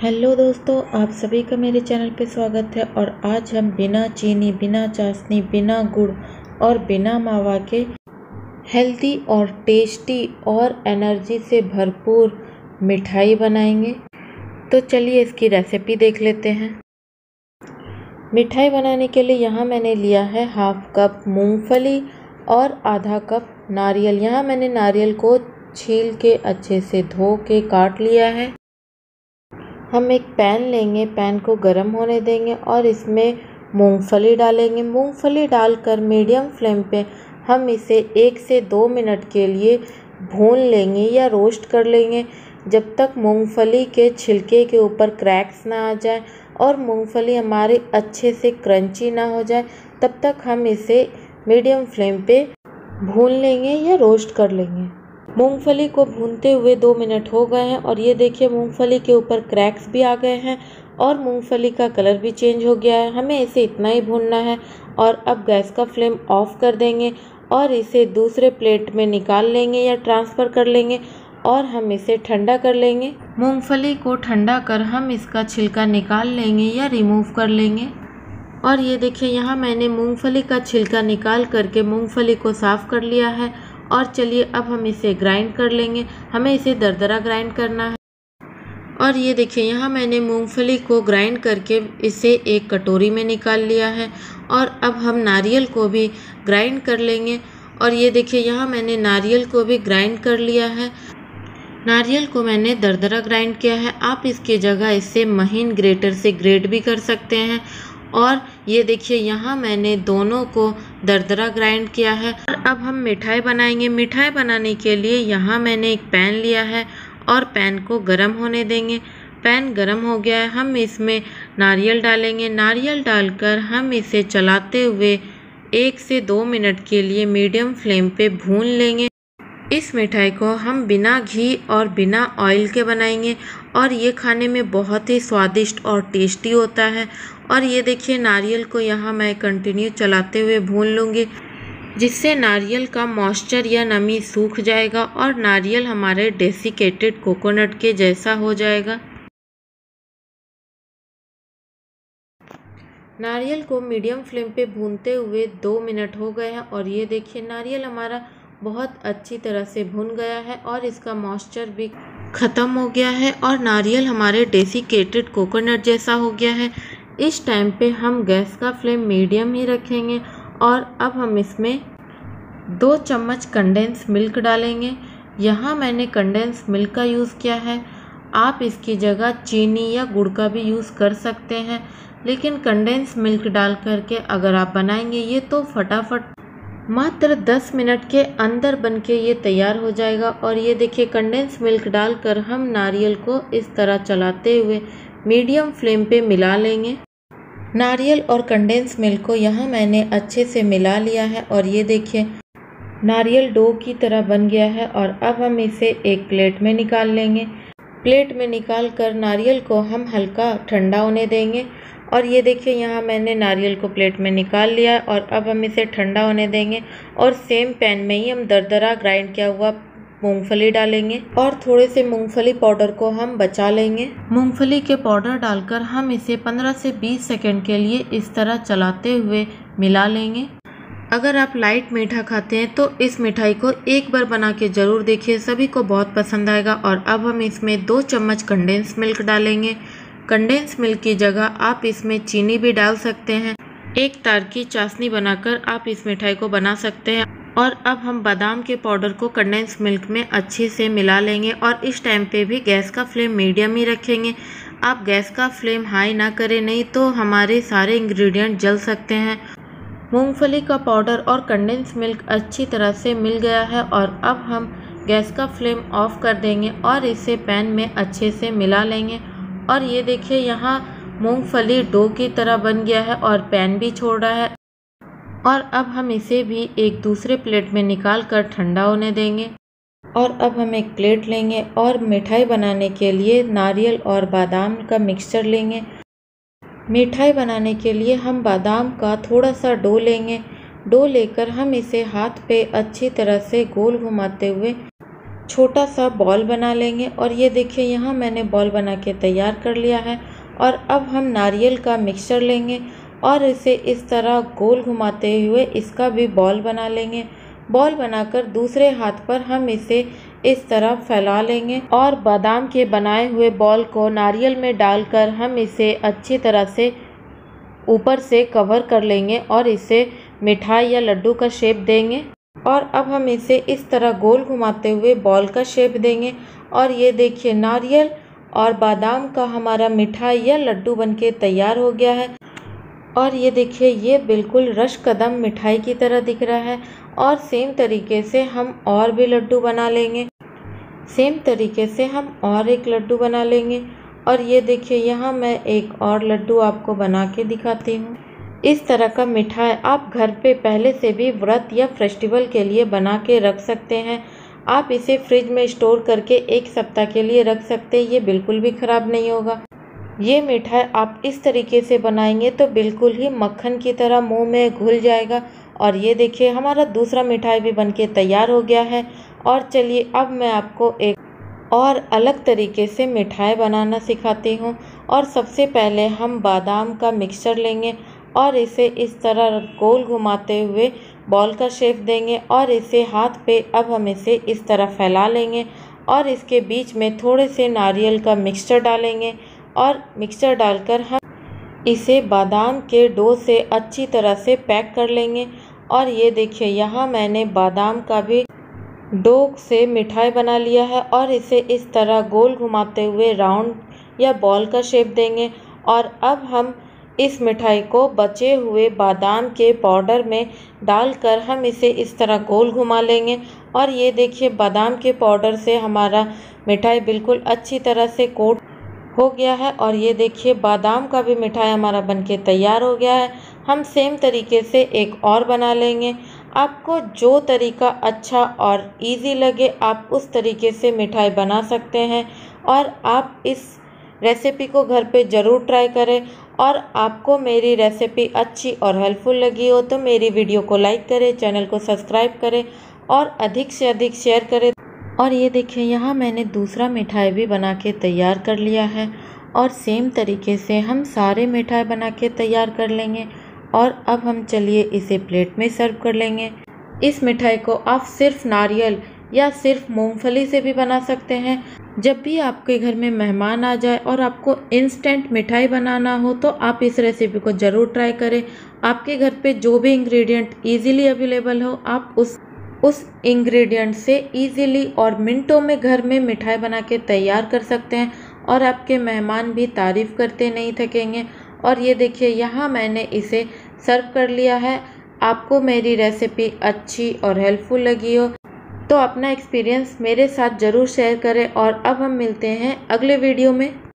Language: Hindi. हेलो दोस्तों, आप सभी का मेरे चैनल पे स्वागत है। और आज हम बिना चीनी, बिना चाशनी, बिना गुड़ और बिना मावा के हेल्दी और टेस्टी और एनर्जी से भरपूर मिठाई बनाएंगे। तो चलिए इसकी रेसिपी देख लेते हैं। मिठाई बनाने के लिए यहाँ मैंने लिया है हाफ कप मूंगफली और आधा कप नारियल। यहाँ मैंने नारियल को छील के अच्छे से धो के काट लिया है। हम एक पैन लेंगे, पैन को गर्म होने देंगे और इसमें मूंगफली डालेंगे। मूंगफली डालकर मीडियम फ्लेम पे हम इसे 1 से 2 मिनट के लिए भून लेंगे या रोस्ट कर लेंगे, जब तक मूंगफली के छिलके के ऊपर क्रैक्स ना आ जाए और मूंगफली हमारी अच्छे से क्रंची ना हो जाए, तब तक हम इसे मीडियम फ्लेम पे भून लेंगे या रोस्ट कर लेंगे। मूंगफली को भूनते हुए 2 मिनट हो गए हैं और ये देखिए मूंगफली के ऊपर क्रैक्स भी आ गए हैं और मूंगफली का कलर भी चेंज हो गया है। हमें इसे इतना ही भूनना है और अब गैस का फ्लेम ऑफ कर देंगे और इसे दूसरे प्लेट में निकाल लेंगे या ट्रांसफ़र कर लेंगे और हम इसे ठंडा कर लेंगे। मूंगफली को ठंडा कर हम इसका छिलका निकाल लेंगे या रिमूव कर लेंगे। और ये देखिए यहाँ मैंने मूँगफली का छिलका निकाल करके मूँगफली को साफ़ कर लिया है। और चलिए अब हम इसे ग्राइंड कर लेंगे। हमें इसे दरदरा ग्राइंड करना है। और ये देखिए यहाँ मैंने मूंगफली को ग्राइंड करके इसे एक कटोरी में निकाल लिया है। और अब हम नारियल को भी ग्राइंड कर लेंगे। और ये देखिए यहाँ मैंने नारियल को भी ग्राइंड कर लिया है। नारियल को मैंने दरदरा ग्राइंड किया है। आप इसकी जगह इसे महीन ग्रेटर से ग्रेट भी कर सकते हैं। और ये देखिए यहाँ मैंने दोनों को दरदरा ग्राइंड किया है। और अब हम मिठाई बनाएंगे। मिठाई बनाने के लिए यहाँ मैंने एक पैन लिया है और पैन को गरम होने देंगे। पैन गरम हो गया है, हम इसमें नारियल डालेंगे। नारियल डालकर हम इसे चलाते हुए 1 से 2 मिनट के लिए मीडियम फ्लेम पे भून लेंगे। इस मिठाई को हम बिना घी और बिना ऑयल के बनाएंगे और ये खाने में बहुत ही स्वादिष्ट और टेस्टी होता है। और ये देखिए नारियल को यहाँ मैं कंटिन्यू चलाते हुए भून लूँगी, जिससे नारियल का मॉइस्चर या नमी सूख जाएगा और नारियल हमारे डेसिकेटेड कोकोनट के जैसा हो जाएगा। नारियल को मीडियम फ्लेम पे भूनते हुए 2 मिनट हो गए हैं और ये देखिए नारियल हमारा बहुत अच्छी तरह से भुन गया है और इसका मॉइस्चर भी ख़त्म हो गया है और नारियल हमारे डेसिकेटेड कोकोनट जैसा हो गया है। इस टाइम पे हम गैस का फ्लेम मीडियम ही रखेंगे। और अब हम इसमें 2 चम्मच कंडेंस मिल्क डालेंगे। यहाँ मैंने कंडेंस मिल्क का यूज़ किया है। आप इसकी जगह चीनी या गुड़ का भी यूज़ कर सकते हैं, लेकिन कंडेंस मिल्क डाल करके अगर आप बनाएंगे ये तो फटाफट मात्र 10 मिनट के अंदर बनके ये तैयार हो जाएगा। और ये देखिए कंडेंस मिल्क डालकर हम नारियल को इस तरह चलाते हुए मीडियम फ्लेम पे मिला लेंगे। नारियल और कंडेंस मिल्क को यहाँ मैंने अच्छे से मिला लिया है और ये देखिए नारियल डो की तरह बन गया है। और अब हम इसे एक प्लेट में निकाल लेंगे। प्लेट में निकाल कर नारियल को हम हल्का ठंडा होने देंगे। और ये देखिए यहाँ मैंने नारियल को प्लेट में निकाल लिया और अब हम इसे ठंडा होने देंगे। और सेम पैन में ही हम दरदरा ग्राइंड किया हुआ मूंगफली डालेंगे और थोड़े से मूंगफली पाउडर को हम बचा लेंगे। मूंगफली के पाउडर डालकर हम इसे 15 से 20 सेकंड के लिए इस तरह चलाते हुए मिला लेंगे। अगर आप लाइट मीठा खाते हैं तो इस मिठाई को एक बार बना के ज़रूर देखिए, सभी को बहुत पसंद आएगा। और अब हम इसमें 2 चम्मच कंडेंस मिल्क डालेंगे। कंडेंस मिल्क की जगह आप इसमें चीनी भी डाल सकते हैं। 1 तार की चाशनी बनाकर आप इस मिठाई को बना सकते हैं। और अब हम बादाम के पाउडर को कंडेंस मिल्क में अच्छे से मिला लेंगे। और इस टाइम पे भी गैस का फ्लेम मीडियम ही रखेंगे। आप गैस का फ्लेम हाई ना करें, नहीं तो हमारे सारे इंग्रेडिएंट जल सकते हैं। मूंगफली का पाउडर और कंडेंस मिल्क अच्छी तरह से मिल गया है। और अब हम गैस का फ्लेम ऑफ कर देंगे और इसे पैन में अच्छे से मिला लेंगे। और ये देखिए यहाँ मूंगफली डो की तरह बन गया है और पैन भी छोड़ रहा है। और अब हम इसे भी एक दूसरे प्लेट में निकाल कर ठंडा होने देंगे। और अब हम एक प्लेट लेंगे और मिठाई बनाने के लिए नारियल और बादाम का मिक्सचर लेंगे। मिठाई बनाने के लिए हम बादाम का थोड़ा सा डो लेंगे। डो लेकर हम इसे हाथ पे अच्छी तरह से गोल घुमाते हुए छोटा सा बॉल बना लेंगे। और ये देखिए यहाँ मैंने बॉल बना के तैयार कर लिया है। और अब हम नारियल का मिक्सचर लेंगे और इसे इस तरह गोल घुमाते हुए इसका भी बॉल बना लेंगे। बॉल बनाकर दूसरे हाथ पर हम इसे इस तरह फैला लेंगे और बादाम के बनाए हुए बॉल को नारियल में डालकर हम इसे अच्छी तरह से ऊपर से कवर कर लेंगे और इसे मिठाई या लड्डू का शेप देंगे। और अब हम इसे इस तरह गोल घुमाते हुए बॉल का शेप देंगे। और ये देखिए नारियल और बादाम का हमारा मिठाई या लड्डू बनके तैयार हो गया है। और ये देखिए ये बिल्कुल रशकदम मिठाई की तरह दिख रहा है। और सेम तरीके से हम और भी लड्डू बना लेंगे। सेम तरीके से हम और एक लड्डू बना लेंगे। और ये देखिए यहाँ मैं एक और लड्डू आपको बना के दिखाती हूँ। इस तरह का मिठाई आप घर पे पहले से भी व्रत या फेस्टिवल के लिए बना के रख सकते हैं। आप इसे फ्रिज में स्टोर करके एक सप्ताह के लिए रख सकते हैं, ये बिल्कुल भी ख़राब नहीं होगा। ये मिठाई आप इस तरीके से बनाएंगे तो बिल्कुल ही मक्खन की तरह मुंह में घुल जाएगा। और ये देखिए हमारा दूसरा मिठाई भी बनके तैयार हो गया है। और चलिए अब मैं आपको एक और अलग तरीके से मिठाई बनाना सिखाती हूँ। और सबसे पहले हम बादाम का मिक्सचर लेंगे और इसे इस तरह गोल घुमाते हुए बॉल का शेप देंगे। और इसे हाथ पे अब हम इसे इस तरह फैला लेंगे और इसके बीच में थोड़े से नारियल का मिक्सचर डालेंगे। और मिक्सचर डालकर हम इसे बादाम के डो से अच्छी तरह से पैक कर लेंगे। और ये देखिए यहाँ मैंने बादाम का भी डो से मिठाई बना लिया है। और इसे इस तरह गोल घुमाते हुए राउंड या बॉल का शेप देंगे। और अब हम इस मिठाई को बचे हुए बादाम के पाउडर में डालकर हम इसे इस तरह गोल घुमा लेंगे। और ये देखिए बादाम के पाउडर से हमारा मिठाई बिल्कुल अच्छी तरह से कोट हो गया है। और ये देखिए बादाम का भी मिठाई हमारा बनके तैयार हो गया है। हम सेम तरीके से एक और बना लेंगे। आपको जो तरीका अच्छा और इजी लगे आप उस तरीके से मिठाई बना सकते हैं। और आप इस रेसिपी को घर पे ज़रूर ट्राई करें। और आपको मेरी रेसिपी अच्छी और हेल्पफुल लगी हो तो मेरी वीडियो को लाइक करें, चैनल को सब्सक्राइब करें और अधिक से अधिक शेयर करें। और ये देखिए यहाँ मैंने दूसरा मिठाई भी बना के तैयार कर लिया है। और सेम तरीके से हम सारे मिठाई बना के तैयार कर लेंगे। और अब हम चलिए इसे प्लेट में सर्व कर लेंगे। इस मिठाई को आप सिर्फ नारियल या सिर्फ मूंगफली से भी बना सकते हैं। जब भी आपके घर में मेहमान आ जाए और आपको इंस्टेंट मिठाई बनाना हो तो आप इस रेसिपी को ज़रूर ट्राई करें। आपके घर पे जो भी इंग्रेडिएंट इजीली अवेलेबल हो आप उस इंग्रेडिएंट से इजीली और मिनटों में घर में मिठाई बना के तैयार कर सकते हैं। और आपके मेहमान भी तारीफ़ करते नहीं थकेंगे। और ये देखिए यहाँ मैंने इसे सर्व कर लिया है। आपको मेरी रेसिपी अच्छी और हेल्पफुल लगी हो तो अपना एक्सपीरियंस मेरे साथ ज़रूर शेयर करें। और अब हम मिलते हैं अगले वीडियो में।